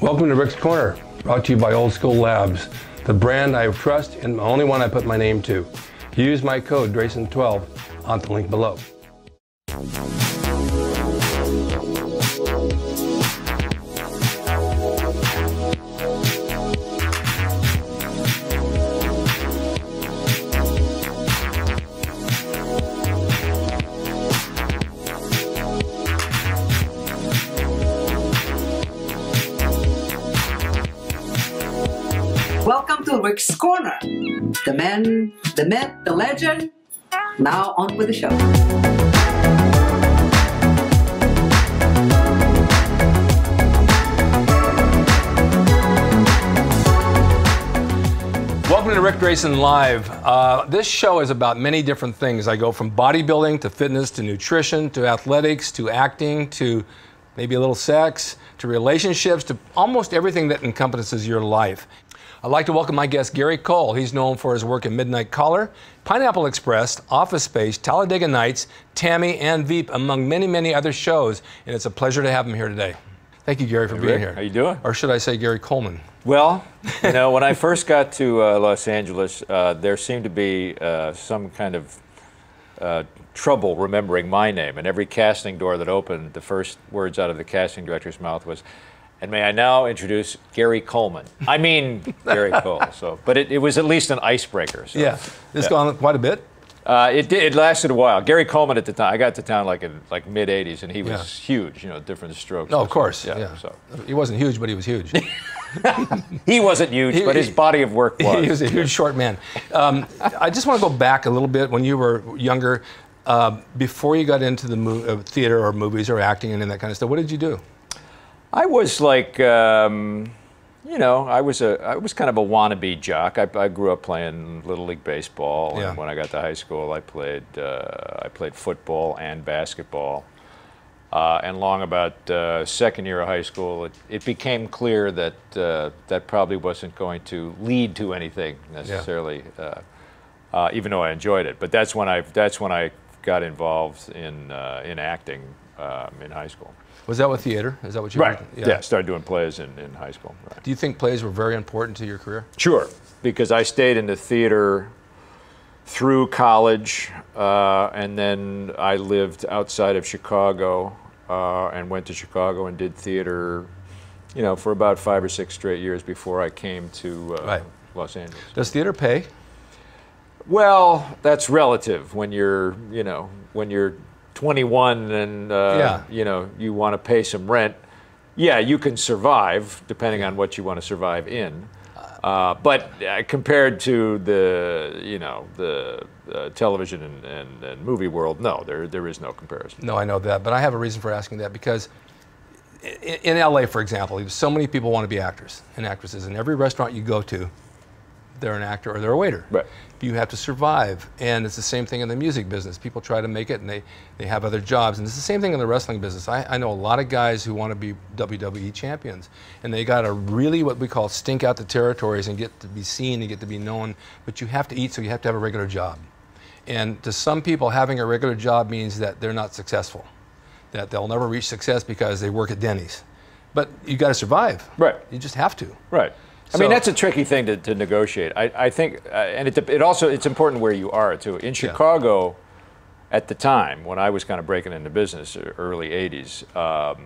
Welcome to Ric's Corner, brought to you by Old School Labs, the brand I trust and the only one I put my name to. Use my code Grayson12 on the link below. Welcome to Ric's Corner, the man, the myth, the legend. Now on with the show. Welcome to Ric Grayson Live. This show is about many different things. I go from bodybuilding to fitness to nutrition to athletics to acting to maybe a little sex to relationships to almost everything that encompasses your life. I'd like to welcome my guest, Gary Cole. He's known for his work in Midnight Caller, Pineapple Express, Office Space, Talladega Nights, Tammy, and Veep, among many, many other shows. And it's a pleasure to have him here today. Thank you, Gary, for being here. How you doing? Or should I say Gary Coleman? Well, you know, when I first got to Los Angeles, there seemed to be some kind of trouble remembering my name. And every casting door that opened, the first words out of the casting director's mouth was, "And may I now introduce Gary Coleman." I mean, Gary Cole. So, but it was at least an icebreaker. So. Yeah, it's gone quite a bit. It lasted a while. Gary Coleman at the time, I got to town like in like mid '80s, and he was huge. You know, different strokes. No, of course. Yeah. So he wasn't huge, but he was huge. He wasn't huge, but his body of work was. He was a huge short man. I just want to go back a little bit when you were younger, before you got into the theater or movies or acting and that kind of stuff. What did you do? I was like, you know, I was kind of a wannabe jock. I grew up playing Little League Baseball, and when I got to high school, I played football and basketball. And long about second year of high school, it became clear that that probably wasn't going to lead to anything necessarily, even though I enjoyed it. But that's when I got involved in acting in high school. Was that with theater? Is that what you were doing? Yeah, started doing plays in high school. Right. Do you think plays were very important to your career? Sure, because I stayed in the theater through college, and then I lived outside of Chicago and went to Chicago and did theater, you know, for about 5 or 6 straight years before I came to Los Angeles. Does theater pay? Well, that's relative when you're, you know, when you're 21 and you know, you want to pay some rent. Yeah, you can survive depending on what you want to survive in. But compared to the, you know, the television and movie world, no, there is no comparison. No, I know that, but I have a reason for asking that because in LA, for example, so many people want to be actors and actresses, and every restaurant you go to, they're an actor or they're a waiter. Right. You have to survive, and it's the same thing in the music business. People try to make it, and they have other jobs, and it's the same thing in the wrestling business. I know a lot of guys who want to be WWE champions, and they got to really what we call stink out the territories and get to be seen and get to be known, but you have to eat, so you have to have a regular job. And to some people, having a regular job means that they're not successful, that they'll never reach success because they work at Denny's. But you got to survive. Right. You just have to. Right. I mean, that's a tricky thing to negotiate. I think, and it also, it's important where you are, too. In Chicago, at the time, when I was kind of breaking into business, early 80s,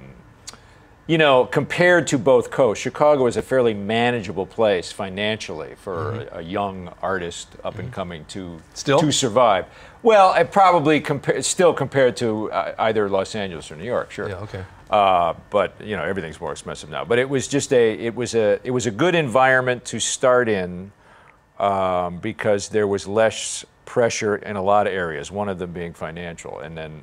you know, compared to both coasts, Chicago is a fairly manageable place financially for a young artist up and coming to survive. Well, it probably still compared to either Los Angeles or New York, sure. Yeah, okay. But you know, everything's more expensive now. But it was just it was a good environment to start in because there was less pressure in a lot of areas. One of them being financial. And then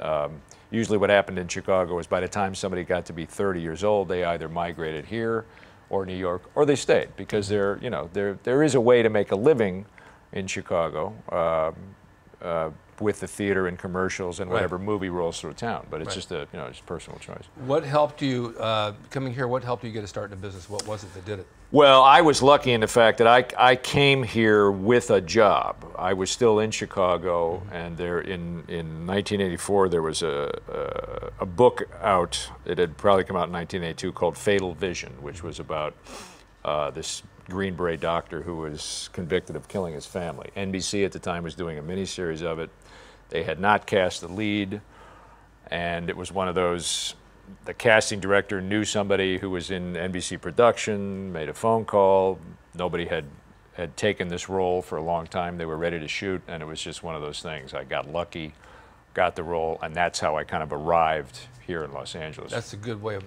usually what happened in Chicago is by the time somebody got to be 30 years old, they either migrated here or New York, or they stayed because there, you know, there is a way to make a living in Chicago with the theater and commercials and whatever movie rolls through town. But it's just a, you know, just personal choice. What helped you, coming here, what helped you get a start in the business? What was it that did it? Well, I was lucky in the fact that I came here with a job. I was still in Chicago, and there in 1984 there was a book out. It had probably come out in 1982 called Fatal Vision, which was about this Green Beret doctor who was convicted of killing his family. NBC at the time was doing a miniseries of it. They had not cast the lead, and it was one of those, the casting director knew somebody who was in NBC production, made a phone call, nobody had taken this role for a long time, they were ready to shoot, and it was just one of those things. I got lucky, got the role, and that's how I kind of arrived here in Los Angeles. That's a good way of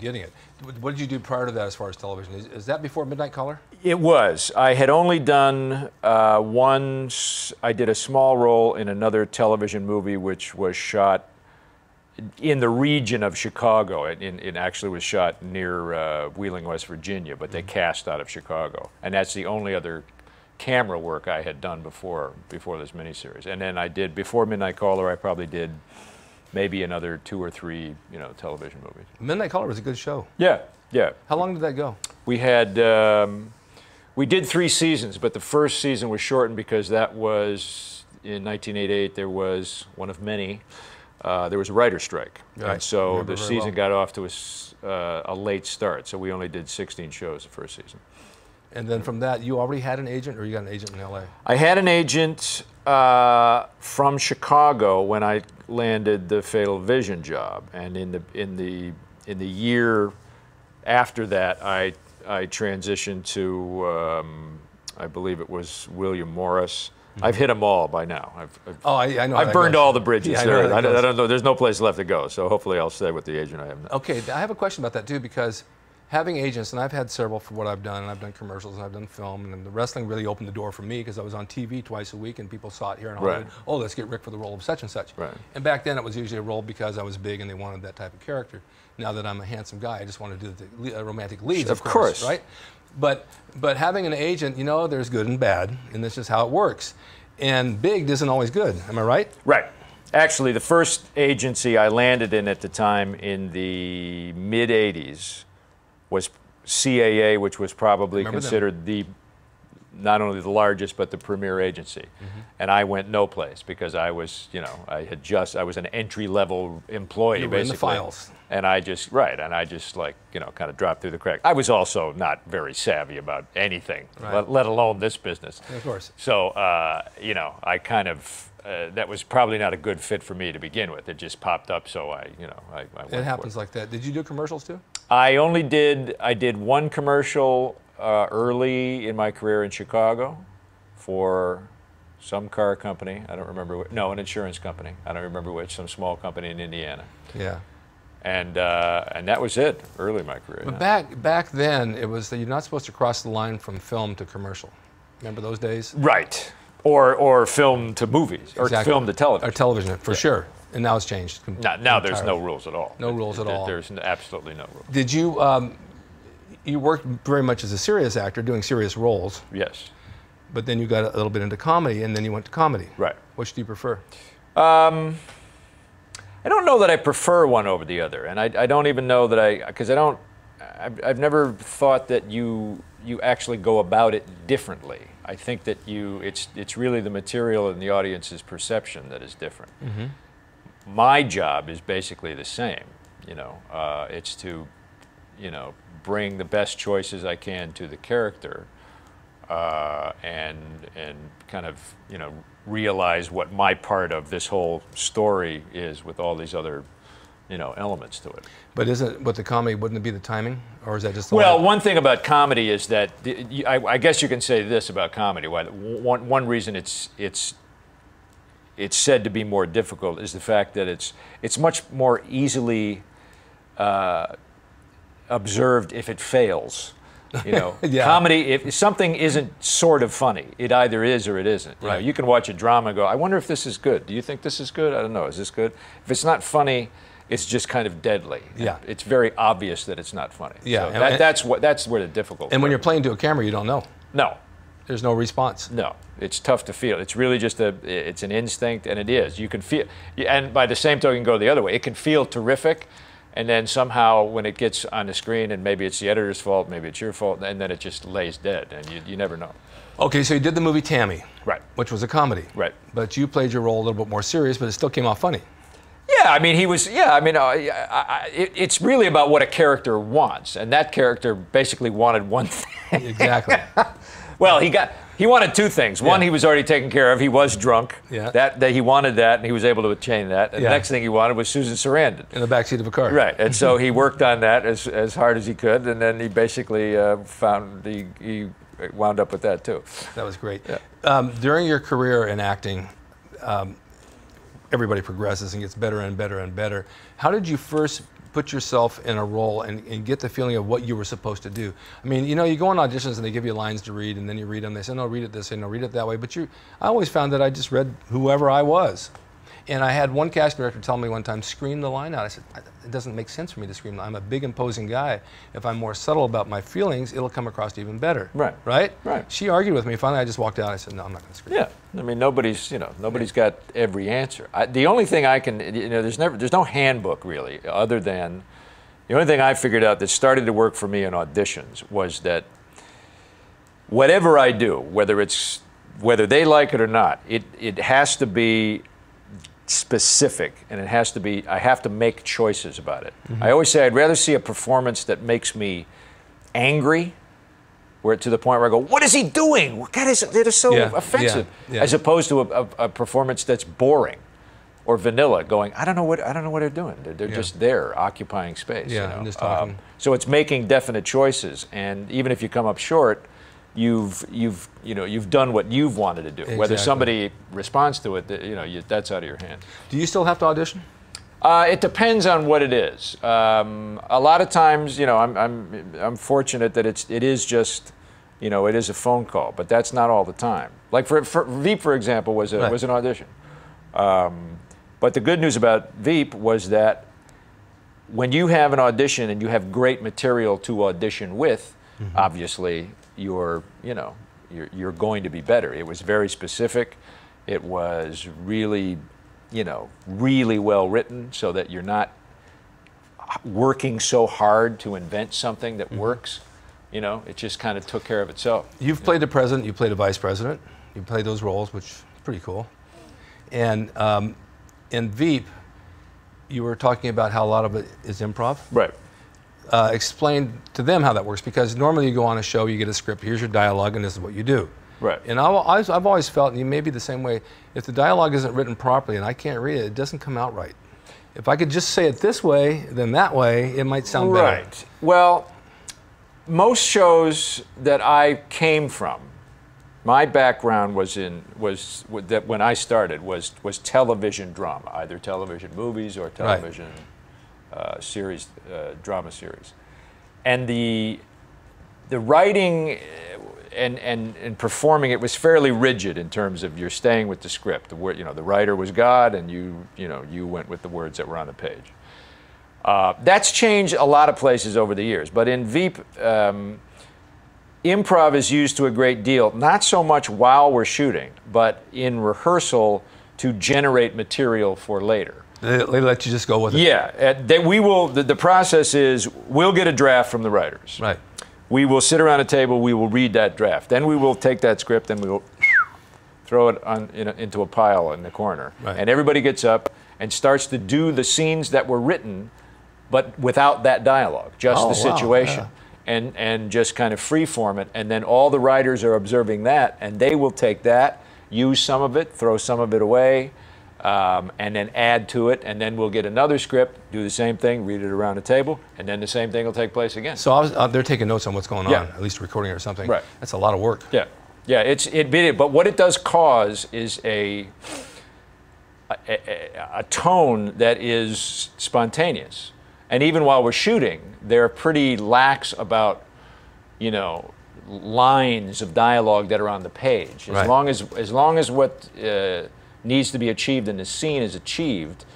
getting it. What did you do prior to that as far as television? Is that before Midnight Caller? It was. I had only done I did a small role in another television movie which was shot in the region of Chicago. It actually was shot near Wheeling, West Virginia, but they cast out of Chicago. And that's the only other camera work I had done before this miniseries. And then I did, before Midnight Caller, I probably did maybe another 2 or 3, you know, television movies. Midnight Caller was a good show. Yeah, yeah. How long did that go? We had, we did 3 seasons, but the first season was shortened because that was, in 1988, there was one of many, there was a writer's strike. Right. And so the season got off to a late start, so we only did 16 shows the first season. And then from that, you already had an agent, or you got an agent in LA? I had an agent from Chicago when I landed the Fatal Vision job, and in the year after that, I transitioned to I believe it was William Morris. I've hit them all by now. I know. I've burned all the bridges. Yeah, I don't know. There's no place left to go. So hopefully, I'll stay with the agent I have now. Okay, I have a question about that too, because having agents, and I've had several for what I've done, and I've done commercials, and I've done film, and the wrestling really opened the door for me because I was on TV twice a week, and people saw it here in Hollywood. Right. Oh, let's get Rick for the role of such and such. Right. And back then, it was usually a role because I was big and they wanted that type of character. Now that I'm a handsome guy, I just want to do the romantic leads, of course, right? But having an agent, you know, there's good and bad, and that's just how it works. And big isn't always good. Am I right? Right. Actually, the first agency I landed in at the time in the mid '80s was CAA, which was probably considered the, not only the largest, but the premier agency. And I went no place because I was, you know, I was an entry-level employee, basically. In the files. And I just, and I just like, you know, kind of dropped through the cracks. I was also not very savvy about anything, let alone this business. Of course. So, you know, I kind of, that was probably not a good fit for me to begin with. It just popped up, so I went. It happens like that. Did you do commercials too? I only did, I did one commercial early in my career in Chicago for some car company. I don't remember which. No, an insurance company. I don't remember which. Some small company in Indiana. Yeah. And that was it, early in my career. But back then, it was that you're not supposed to cross the line from film to commercial. Remember those days? Right. Or film to movies, or film to television. Or television, for sure. And now it's changed. Now there's no rules at all. No rules at all. There's absolutely no rules. Did you, you worked very much as a serious actor, doing serious roles. Yes. But then you got a little bit into comedy, and then you went to comedy. Right. Which do you prefer? I don't know that I prefer one over the other, and I don't even know that I've never thought that you actually go about it differently. I think that it's really the material and the audience's perception that is different. My job is basically the same, you know, it's to, you know, bring the best choices I can to the character, and kind of, you know, realize what my part of this whole story is with all these other, you know, elements to it. But isn't with the comedy, wouldn't it be the timing? Or is that just the Well, one thing about comedy is that, I guess you can say this about comedy, one reason it's said to be more difficult is the fact that it's much more easily observed if it fails. You know, comedy, if something isn't sort of funny, it either is or it isn't. You know, you can watch a drama and go, I wonder if this is good. Do you think this is good? I don't know. Is this good? If it's not funny, it's just kind of deadly. Yeah. It's very obvious that it's not funny. Yeah. So that's where the difficulty is. And when you're playing to a camera, you don't know. No. There's no response. No, it's tough to feel. It's really just it's an instinct, and it is. You can feel, and by the same token, go the other way. It can feel terrific, and then somehow when it gets on the screen, and maybe it's the editor's fault, maybe it's your fault, and then it just lays dead, and you never know. Okay, so you did the movie Tammy, right? Which was a comedy, right? But you played your role a little bit more serious, but it still came off funny. Yeah, I mean, he was, yeah, I mean, it's really about what a character wants, and that character basically wanted one thing. Exactly. Well, he wanted two things. One, he was already taken care of. He was drunk. Yeah. That he wanted that, and he was able to attain that. And the next thing he wanted was Susan Sarandon. In the backseat of a car. Right. And so he worked on that as hard as he could, and then he basically he wound up with that, too. That was great. Yeah. During your career in acting, everybody progresses and gets better and better and better. How did you first put yourself in a role and get the feeling of what you were supposed to do? I mean, you know, you go on auditions and they give you lines to read, and then you read them. They say, no, read it this way, no, read it that way. But I always found that I just read whoever I was. And I had one casting director tell me one time, scream the line out. I said, it doesn't make sense for me to scream. I'm a big, imposing guy. If I'm more subtle about my feelings, it'll come across even better. Right. Right? Right. She argued with me. Finally, I just walked out. I said, no, I'm not going to scream. Yeah. I mean, nobody's got every answer. The only thing I can, there's no handbook really, other than the only thing I figured out that started to work for me in auditions was that whatever I do, whether they like it or not, it has to be specific, and it has to be, I have to make choices about it. Mm-hmm. I always say I'd rather see a performance that makes me angry, where to the point where I go, what is he doing? God, they're so offensive, as opposed to a performance that's boring or vanilla, going, I don't know what they're doing. They're just there, occupying space. Yeah, you know? Just talking. So it's making definite choices, and even if you come up short, you've done what you've wanted to do. Exactly. Whether somebody responds to it, that's out of your hand. Do you still have to audition? It depends on what it is. A lot of times, I'm fortunate that it is just, it is a phone call, but that's not all the time. Like for Veep, for example, was an audition. But the good news about Veep was that when you have an audition and you have great material to audition with, mm-hmm. obviously, you're going to be better. It was very specific. It was really, really well written, so that you're not working so hard to invent something that works. It just kind of took care of itself. You've played a president, you played a vice president. You played those roles, which is pretty cool. And in Veep, you were talking about how a lot of it is improv. Right. Explain to them how that works, because normally you go on a show, you get a script, here's your dialogue, and this is what you do. Right. And I've always felt, and you may be the same way, if the dialogue isn't written properly and I can't read it, it doesn't come out right. If I could just say it this way, then that way, it might sound better. Right. Well, most shows that I came from, my background was when I started was television drama, either television movies or television. Right. Series, drama series, and the writing and performing it was fairly rigid in terms of you're staying with the script. The word, the writer was God, and you went with the words that were on the page. That's changed a lot of places over the years, but in Veep, improv is used to a great deal. Not so much while we're shooting, but in rehearsal to generate material for later. They let you just go with it. Yeah, the process is, we'll get a draft from the writers. Right. We will sit around a table, we will read that draft. Then we will take that script and we will throw it into a pile in the corner. Right. And everybody gets up and starts to do the scenes that were written, but without that dialogue, just the situation. Wow, yeah. And just kind of freeform it. And then all the writers are observing that, and they will take that, use some of it, throw some of it away, and then add to it, and then we'll get another script, do the same thing, read it around the table, and then the same thing will take place again. So they're taking notes on what's going on, at least recording it or something. Right. That's a lot of work. Yeah, yeah. But what it does cause is a tone that is spontaneous, and even while we're shooting, they're pretty lax about, lines of dialogue that are on the page. As long as what needs to be achieved in the scene is achieved,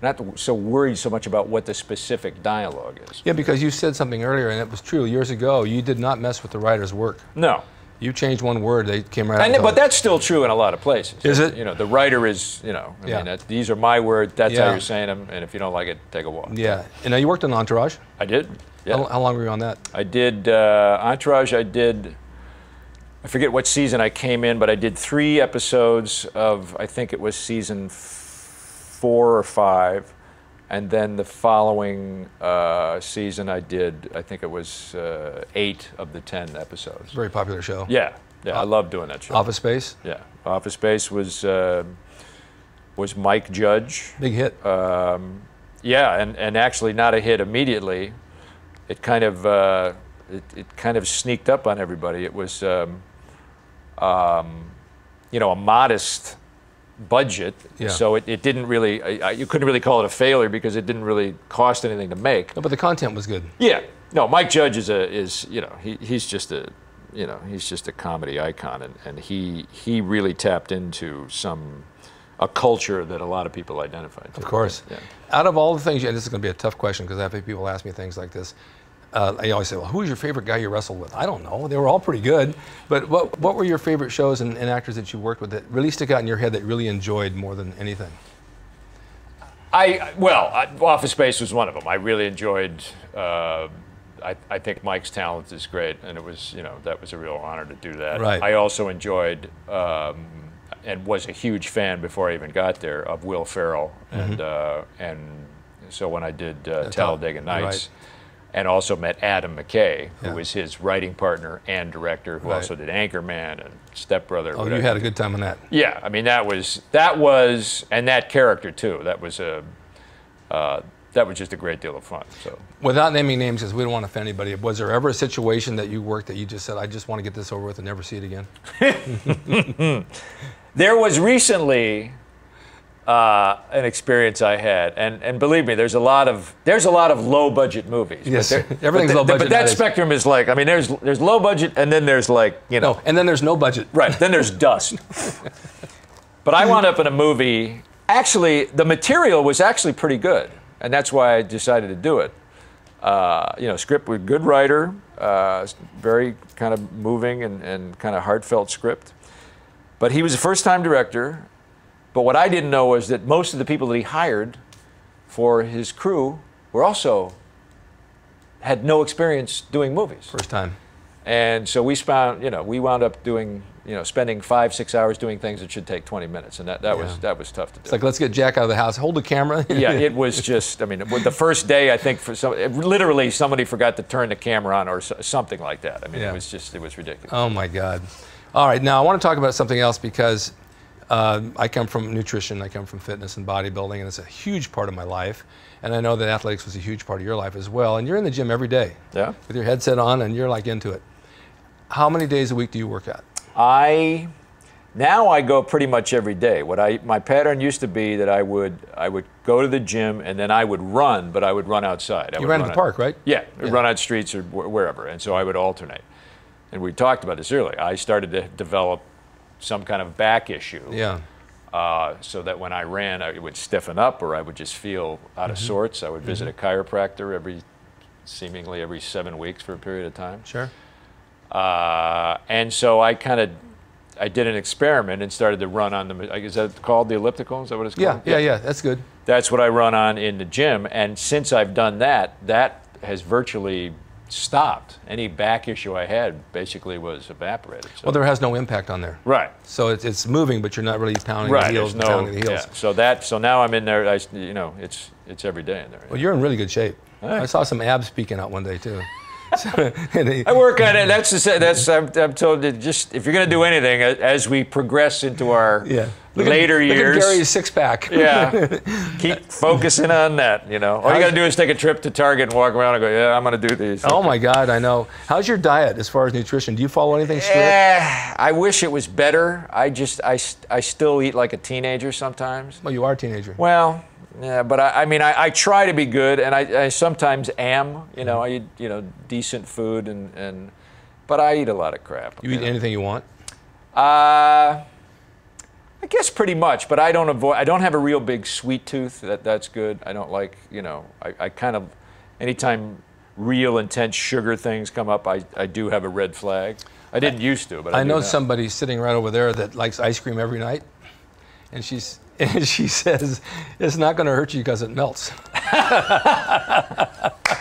not so worried so much about what the specific dialogue is. Yeah, because you said something earlier, and it was true, years ago, you did not mess with the writer's work. No. You changed one word, they came right out. But that's still true in a lot of places. Is it? You know, the writer is, you know, I mean, these are my words, that's how you're saying them, and if you don't like it, take a walk. Yeah. And now you worked on Entourage? I did. Yeah. How long were you on that? I did Entourage, I forget what season I came in, but I did 3 episodes of, I think it was season 4 or 5. And then the following season I did, I think it was 8 of the 10 episodes. Very popular show. Yeah, yeah, I love doing that show. Office Space? Yeah, Office Space was Mike Judge. Big hit. Yeah, and actually not a hit immediately. It kind of, it kind of sneaked up on everybody. It was, you know, a modest budget, so it didn't really, you couldn't really call it a failure because it didn't really cost anything to make. No, but the content was good. Yeah, no, Mike Judge is you know, he's just a, you know, he's just a comedy icon, and he really tapped into a culture that a lot of people identified with. Of course. Yeah. Out of all the things, and this is going to be a tough question because I've had people ask me things like this. I always say, well, who was your favorite guy you wrestled with? I don't know. They were all pretty good. But what were your favorite shows and actors that you worked with that really stick out in your head that you really enjoyed more than anything? Office Space was one of them. I really enjoyed, I think Mike's talent is great. And it was, you know, that was a real honor to do that. Right. I also enjoyed, and was a huge fan before I even got there, of Will Ferrell. Mm-hmm. And so when I did Talladega Nights, and also met Adam McKay, who was his writing partner and director, who also did Anchorman and Stepbrother. Oh, you had a good time on that. Yeah, I mean that was, and that character too. That was just a great deal of fun. So, without naming names, because we don't want to offend anybody, was there ever a situation that you worked that you just said, "I just want to get this over with and never see it again"? There was recently an experience I had, and believe me, there's a lot of low budget movies. Yes, everything's low budget. But that spectrum is like, I mean, there's low budget, and then there's like, you know, and then there's no budget. Right. Then there's dust. But I wound up in a movie. Actually, the material was actually pretty good, and that's why I decided to do it. You know, script with good writer, very kind of moving and kind of heartfelt script. But he was a first-time director. But what I didn't know was that most of the people that he hired for his crew were also had no experience doing movies. First time. And so we wound up doing, you know, spending 5-6 hours doing things that should take 20 minutes, and that was tough to do. It's like, let's get Jack out of the house, hold the camera. Yeah, it was just, I mean, the first day, I think literally somebody forgot to turn the camera on or something like that. I mean, it was ridiculous. Oh my God. All right, now I want to talk about something else because I come from nutrition, I come from fitness and bodybuilding, and it's a huge part of my life. And I know that athletics was a huge part of your life as well. And you're in the gym every day with your headset on, and you're like into it. How many days a week do you work out? Now I go pretty much every day. My pattern used to be that I would go to the gym and then I would run, but I would run outside. You ran in the park, right? Yeah, run out streets or wherever, and so I would alternate. And we talked about this earlier. I started to develop some kind of back issue, so that when I ran, I would stiffen up, or I would just feel out of sorts. I would visit a chiropractor seemingly every 7 weeks for a period of time. Sure. And so I did an experiment and started to run on the, is that called the elliptical? Is that what it's called? Yeah, that's good. That's what I run on in the gym, and since I've done that, that has virtually stopped. Any back issue I had basically was evaporated. So. Well, there has no impact on there. Right. So it's moving, but you're not really pounding the heels. Yeah. So now I'm in there. You know, it's every day in there. Well, you're in really good shape. Right. I saw some abs peeking out one day too. I work on it. I'm told that just if you're going to do anything, as we progress into our later years, look at Gary's six-pack. Keep focusing on that. You know, all you got to do is take a trip to Target and walk around and go, yeah, I'm going to do these. Oh my God, I know. How's your diet as far as nutrition? Do you follow anything strict? I wish it was better. I still eat like a teenager sometimes. Well, you are a teenager. Well. Yeah, but I mean, I try to be good, and I sometimes am. You know, I eat, you know, decent food, but I eat a lot of crap. You eat anything you want? I guess pretty much, but I don't have a real big sweet tooth. That's good. I don't like, you know, I kind of, anytime real intense sugar things come up, I do have a red flag. I didn't used to, but I know somebody sitting right over there that likes ice cream every night, and she says it's not going to hurt you because it melts.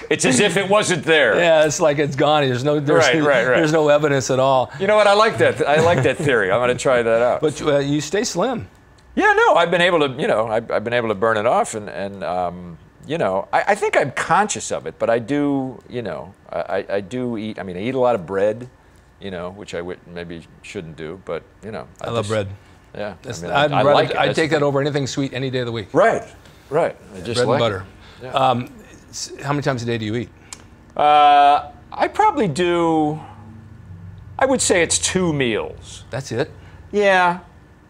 It's as if it wasn't there. Yeah, it's like it's gone. There's no there's no evidence at all. You know what? I like that. I like that theory. I'm going to try that out. But you stay slim. Yeah, no, I've been able to. You know, I've been able to burn it off, and you know, I think I'm conscious of it, but I do. You know, I do eat. I mean, I eat a lot of bread. You know, which I maybe shouldn't do, but you know, I love bread. Yeah, I mean, I take that over anything sweet any day of the week. Right, right. I just bread like and butter. Yeah. How many times a day do you eat? I probably do. I would say it's 2 meals. That's it. Yeah.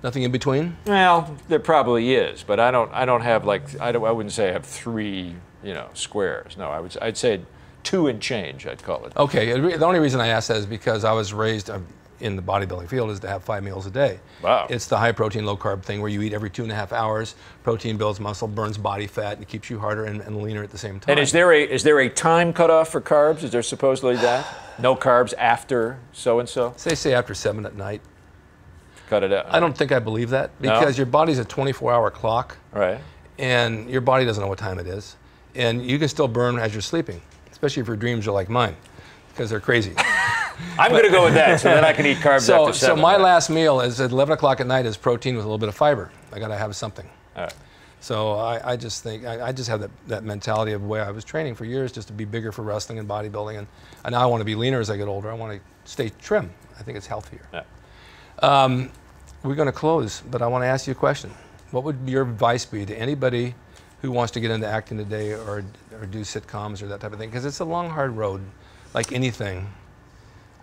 Nothing in between. Well, there probably is, but I don't have like. I wouldn't say I have 3. You know, squares. No, I'd say 2 and change, I'd call it. Okay, the only reason I asked that is because I was raised in the bodybuilding field is to have 5 meals a day. Wow. It's the high protein, low carb thing where you eat every 2.5 hours. Protein builds muscle, burns body fat, and keeps you harder and leaner at the same time. And is there a time cutoff for carbs? Is there supposedly that? No carbs after so-and-so? They say after 7 at night. Cut it out. I don't think I believe that because your body's a 24-hour clock. Right. And your body doesn't know what time it is. And you can still burn as you're sleeping. Especially if your dreams are like mine, because they're crazy. I'm going to go with that, so then I can eat carbs after 7. So my last meal is at 11 o'clock at night is protein with a little bit of fiber. I got to have something. All right. So I just think, I just have that mentality of the way I was training for years just to be bigger for wrestling and bodybuilding. And now I want to be leaner as I get older. I want to stay trim. I think it's healthier. Yeah. We're going to close, but I want to ask you a question. What would your advice be to anybody who wants to get into acting today or do sitcoms or that type of thing? Because it's a long, hard road, like anything.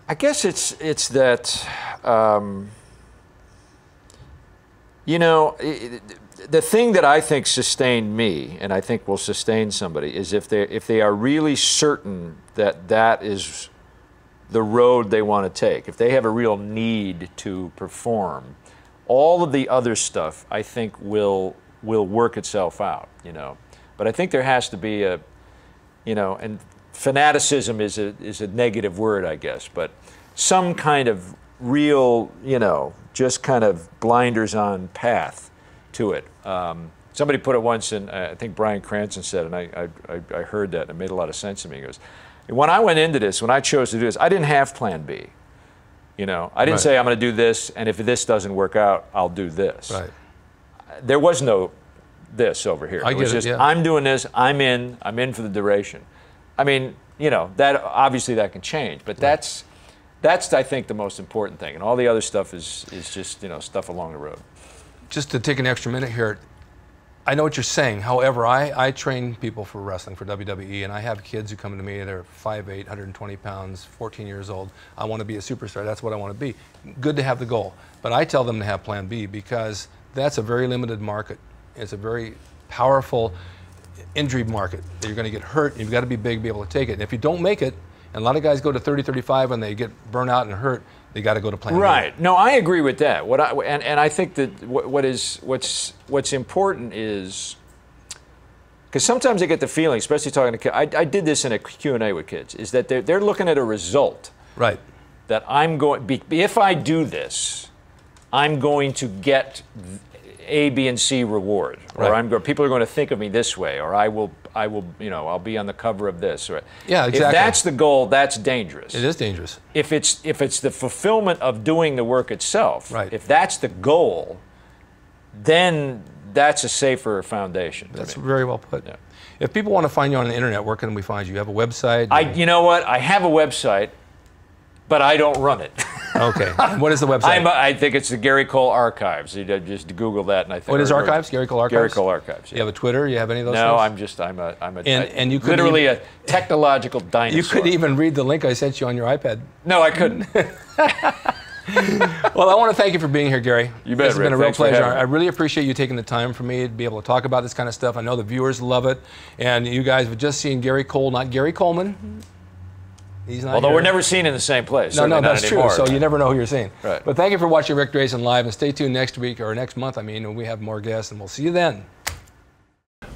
I guess it's that, you know, the thing that I think sustained me, and I think will sustain somebody, is if they are really certain that that is the road they want to take, if they have a real need to perform, all of the other stuff, I think, will work itself out, you know. But I think there has to be a, you know, and fanaticism is a negative word, I guess, but some kind of real, you know, just kind of blinders on path to it. Somebody put it once, and I think Bryan Cranston said, and I heard that, and it made a lot of sense to me. He goes, when I went into this, when I chose to do this, I didn't have plan B. You know, I didn't say I'm going to do this, and if this doesn't work out, I'll do this. Right. There was no this over here. It was just, I'm doing this, I'm in for the duration. I mean, you know, that obviously that can change, but that's I think the most important thing. And all the other stuff is just, you know, stuff along the road. Just to take an extra minute here, I know what you're saying. However, I train people for wrestling, for WWE, and I have kids who come to me, they're 5'8", 120 pounds, 14 years old. I want to be a superstar, that's what I want to be. Good to have the goal, but I tell them to have plan B because that's a very limited market. It's a very powerful injury market. You're going to get hurt, and you've got to be big, be able to take it. And if you don't make it, and a lot of guys go to 30, 35, and they get burnt out and hurt, they got to go to plan B. Right. No, I agree with that. And I think that what's important is, because sometimes I get the feeling, especially talking to kids, I did this in a Q&A with kids, is that they're looking at a result. Right. That I'm going, if I do this, I'm going to get A, B, and C reward, or people are going to think of me this way, or I will, you know, I'll be on the cover of this. Or, yeah, exactly. If that's the goal, that's dangerous. It is dangerous. If it's the fulfillment of doing the work itself, if that's the goal, then that's a safer foundation. That's very well put. Yeah. If people want to find you on the internet, where can we find you? You have a website? You know what? I have a website, but I don't run it. Okay. What is the website? I think it's the Gary Cole Archives. You just Google that, and I think. What is Archives? Gary Cole Archives. Gary Cole Archives. Yeah. You have a Twitter? You have any of those? No, things? I'm literally a technological dinosaur. You could even read the link I sent you on your iPad. No, I couldn't. Well, I want to thank you for being here, Gary. You bet. It's been a real pleasure. I really appreciate you taking the time for me to be able to talk about this kind of stuff. I know the viewers love it, and you guys have just seen Gary Cole, not Gary Coleman. Although we're never seen in the same place. No, that's true. So you never know who you're seeing. Right. But thank you for watching Ric Grayson Live, and stay tuned next week, or next month, I mean, when we have more guests, and we'll see you then.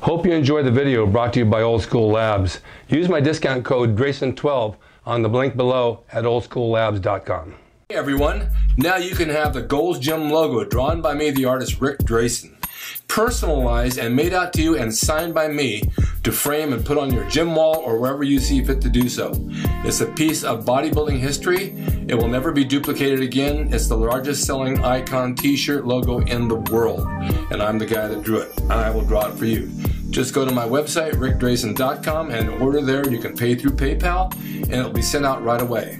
Hope you enjoy the video brought to you by Old School Labs. Use my discount code Grayson12 on the link below at oldschoollabs.com. Hey everyone, now you can have the Gold's Gym logo drawn by me, the artist Ric Grayson, personalized and made out to you and signed by me to frame and put on your gym wall or wherever you see fit to do so. It's a piece of bodybuilding history. It will never be duplicated again. It's the largest selling icon t-shirt logo in the world, and I'm the guy that drew it, and I will draw it for you. Just go to my website, ricdrasin.com, and order there. You can pay through PayPal, and it'll be sent out right away.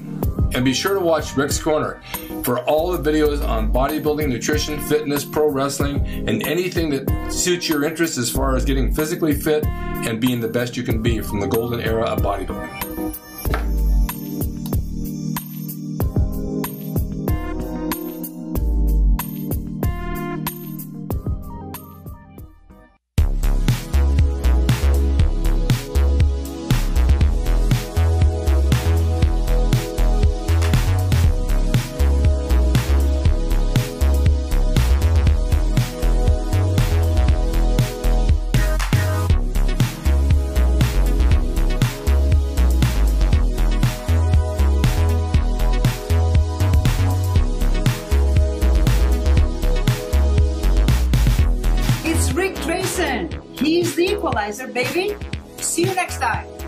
And be sure to watch Ric's Corner for all the videos on bodybuilding, nutrition, fitness, pro wrestling, and anything that suits your interests as far as getting physically fit and being the best you can be from the golden era of bodybuilding. Baby, see you next time.